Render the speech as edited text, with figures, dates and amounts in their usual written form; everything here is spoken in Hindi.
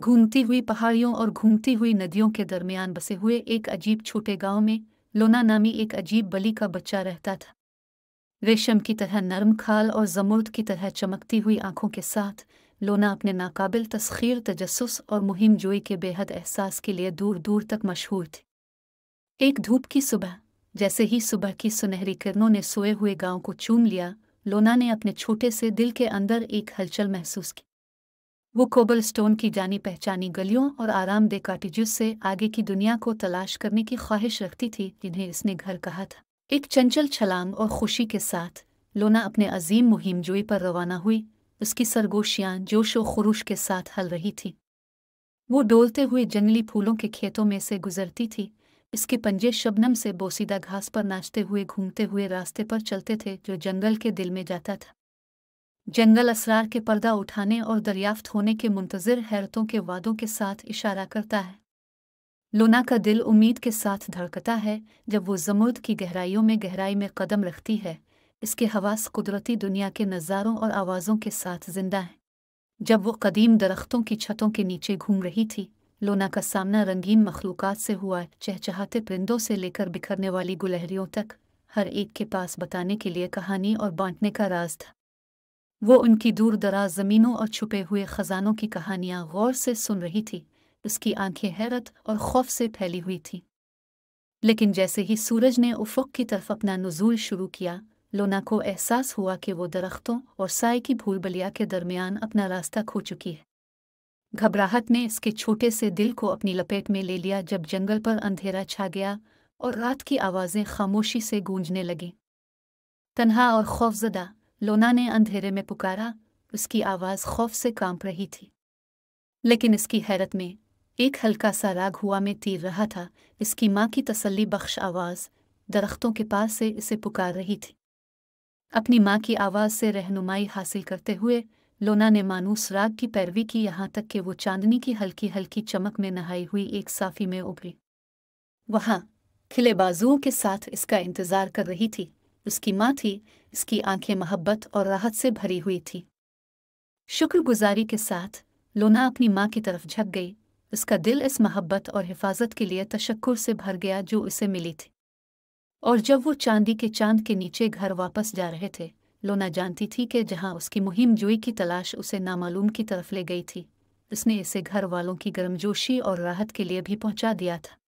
घूमती हुई पहाड़ियों और घूमती हुई नदियों के दरमियान बसे हुए एक अजीब छोटे गांव में लोना नामी एक अजीब बली का बच्चा रहता था। रेशम की तरह नरम खाल और जमरूद की तरह चमकती हुई आंखों के साथ लोना अपने नाकाबिल तस्खीर, तजस्सुस और मुहिम जोई के बेहद एहसास के लिए दूर दूर तक मशहूर थी। एक धूप की सुबह, जैसे ही सुबह की सुनहरी किरणों ने सोए हुए गांव को चूम लिया, लोना ने अपने छोटे से दिल के अंदर एक हलचल महसूस की। वो कोबलस्टोन की जानी पहचानी गलियों और आरामदेह काटेजेस से आगे की दुनिया को तलाश करने की ख्वाहिश रखती थी, जिन्हें इसने घर कहा था। एक चंचल छलांग और खुशी के साथ लोना अपने अजीम मुहिम जोई पर रवाना हुई। उसकी सरगोशियाँ जोश व खुरूश के साथ हल रही थी। वो डोलते हुए जंगली फूलों के खेतों में से गुजरती थी। इसके पंजे शबनम से बोसीदा घास पर नाचते हुए घूमते हुए रास्ते पर चलते थे जो जंगल के दिल में जाता था। जंगल असरार के पर्दा उठाने और दरियाफ्त होने के मुंतज़िर हैरतों के वादों के साथ इशारा करता है। लोना का दिल उम्मीद के साथ धड़कता है जब वो जमुर्द की गहराई में कदम रखती है। इसके हवास कुदरती दुनिया के नज़ारों और आवाज़ों के साथ जिंदा हैं। जब वो कदीम दरख्तों की छतों के नीचे घूम रही थी, लोना का सामना रंगीन मखलूक़ात से हुआ, चहचहाते परिंदों से लेकर बिखरने वाली गुलहरियों तक। हर एक के पास बताने के लिए कहानी और बांटने का राज था। वो उनकी दूर दराज ज़मीनों और छुपे हुए ख़जानों की कहानियाँ गौर से सुन रही थी। उसकी आंखें हैरत और खौफ से फैली हुई थीं। लेकिन जैसे ही सूरज ने उफ़ुक़ की तरफ अपना नुज़ूल शुरू किया, लोना को एहसास हुआ कि वो दरख्तों और साए की भूल बलिया के दरमियान अपना रास्ता खो चुकी है। घबराहट ने इसके छोटे से दिल को अपनी लपेट में ले लिया जब जंगल पर अंधेरा छा गया और रात की आवाज़ें खामोशी से गूंजने लगीं। तन्हा और खौफजदा लोना ने अंधेरे में पुकारा। उसकी आवाज़ खौफ से कांप रही थी, लेकिन इसकी हैरत में एक हल्का सा राग हुआ में तीर रहा था। इसकी माँ की तसल्ली बख्श आवाज़ दरख्तों के पास से इसे पुकार रही थी। अपनी माँ की आवाज़ से रहनुमाई हासिल करते हुए लोना ने मानूस राग की पैरवी की, यहाँ तक कि वो चांदनी की हल्की हल्की चमक में नहाई हुई एक साफी में उभरी। वहाँ खिले बाजुओं के साथ इसका इंतज़ार कर रही थी। उसकी माँ थी। इसकी आंखें मोहब्बत और राहत से भरी हुई थी। शुक्रगुजारी के साथ लोना अपनी माँ की तरफ झुक गई। उसका दिल इस मोहब्बत और हिफाजत के लिए तशक्कुर से भर गया जो उसे मिली थी। और जब वो चांदी के चांद के नीचे घर वापस जा रहे थे, लोना जानती थी कि जहाँ उसकी मुहिम जोई की तलाश उसे नामालूम की तरफ ले गई थी, उसने इसे घर वालों की गर्मजोशी और राहत के लिए भी पहुँचा दिया था।